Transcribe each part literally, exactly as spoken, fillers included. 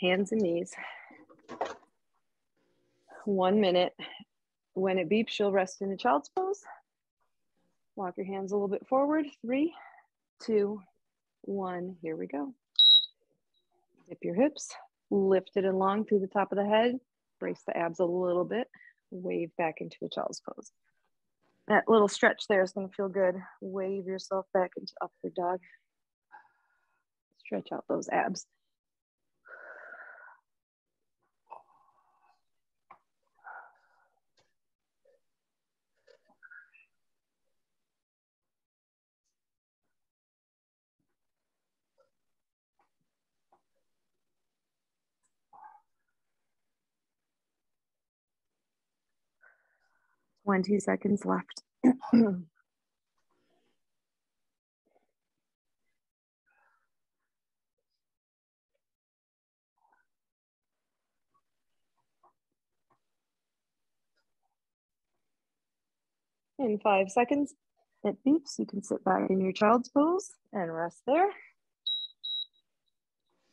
hands and knees. One minute. When it beeps, you'll rest in a child's pose. Walk your hands a little bit forward. Three, two, one. Here we go. Dip your hips. Lift it along through the top of the head. Brace the abs a little bit. Wave back into a child's pose. That little stretch there is going to feel good. Wave yourself back into upward dog. Stretch out those abs. twenty seconds left. In five seconds, it beeps. You can sit back in your child's pose and rest there.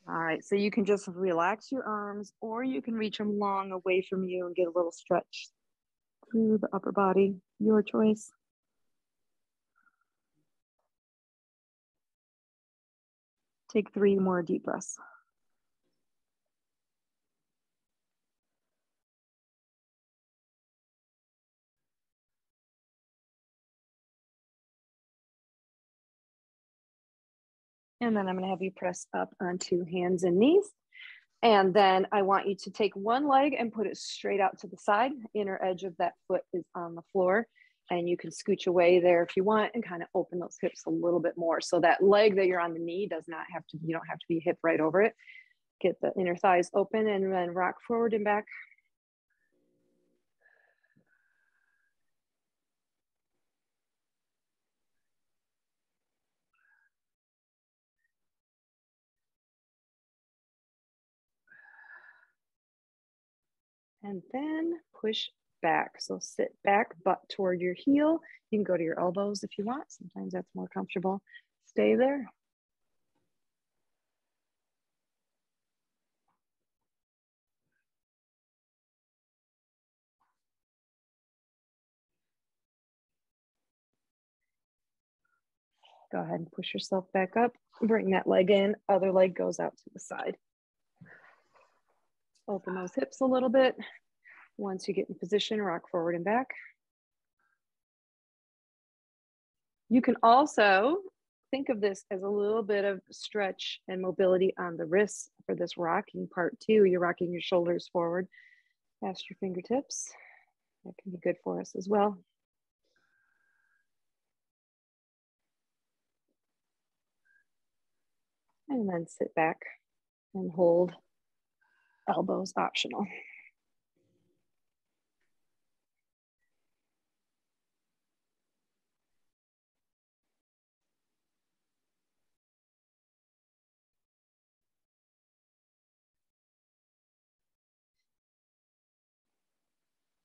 All right, so you can just relax your arms, or you can reach them long away from you and get a little stretch through the upper body, your choice. Take three more deep breaths. And then I'm going to have you press up onto hands and knees. And then I want you to take one leg and put it straight out to the side. Inner edge of that foot is on the floor. And you can scooch away there if you want and kind of open those hips a little bit more. So that leg that you're on the knee does not have to, you don't have to be hip right over it. Get the inner thighs open and then rock forward and back. And then push back. So sit back, butt toward your heel. You can go to your elbows if you want. Sometimes that's more comfortable. Stay there. Go ahead and push yourself back up. Bring that leg in. Other leg goes out to the side. Open those hips a little bit. Once you get in position, rock forward and back. You can also think of this as a little bit of stretch and mobility on the wrists for this rocking part too. You're rocking your shoulders forward past your fingertips. That can be good for us as well. And then sit back and hold. Elbows optional.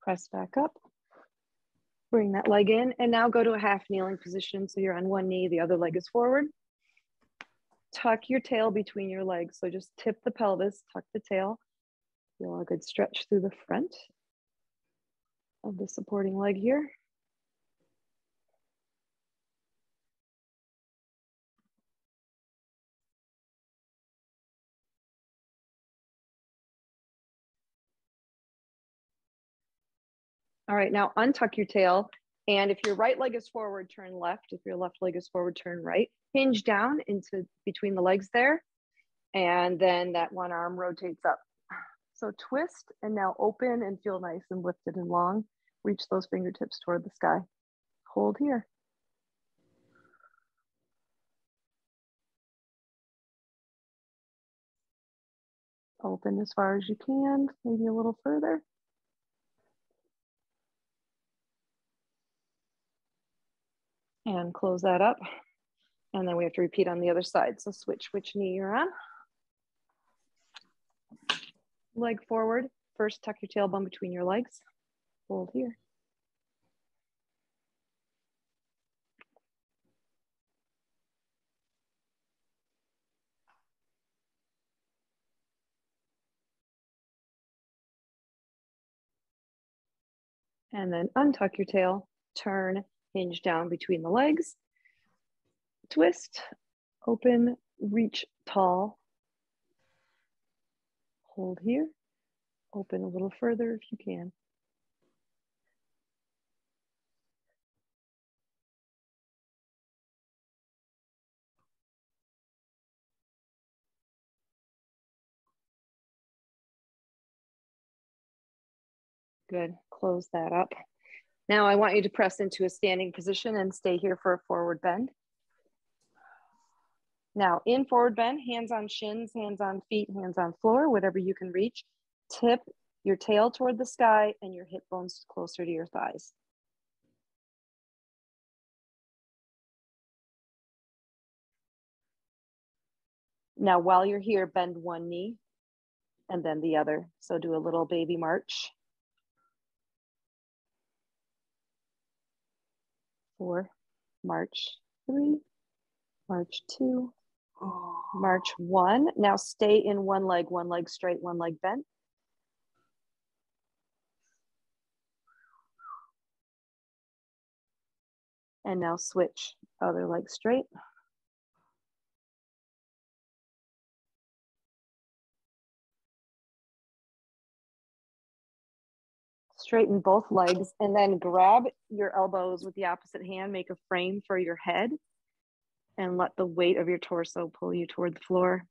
Press back up, bring that leg in, and now go to a half kneeling position. So you're on one knee, the other leg is forward. Tuck your tail between your legs. So just tip the pelvis, tuck the tail. Feel a good stretch through the front of the supporting leg here. All right, now untuck your tail. And if your right leg is forward, turn left. If your left leg is forward, turn right. Hinge down into between the legs there. And then that one arm rotates up. So twist and now open and feel nice and lifted and long. Reach those fingertips toward the sky. Hold here. Open as far as you can, maybe a little further. And close that up. And then we have to repeat on the other side. So switch which knee you're on. Leg forward. First, tuck your tailbone between your legs. Hold here. and then untuck your tail, turn, hinge down between the legs, twist, open, reach tall, hold here, open a little further if you can. Good, close that up. Now I want you to press into a standing position and stay here for a forward bend. Now in forward bend, hands on shins, hands on feet, hands on floor, whatever you can reach. Tip your tail toward the sky and your hip bones closer to your thighs. Now while you're here, bend one knee and then the other. So do a little baby march. Four, march three, march two, march one. Now stay in one leg, one leg straight, one leg bent. And now switch, other leg straight. Straighten both legs and then grab your elbows with the opposite hand, make a frame for your head and let the weight of your torso pull you toward the floor.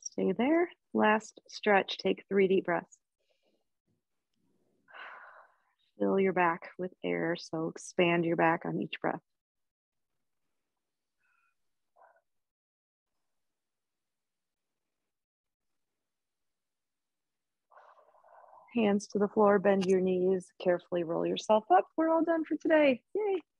Stay there, last stretch, take three deep breaths. Fill your back with air, so expand your back on each breath. Hands to the floor, bend your knees, carefully roll yourself up. We're all done for today. Yay!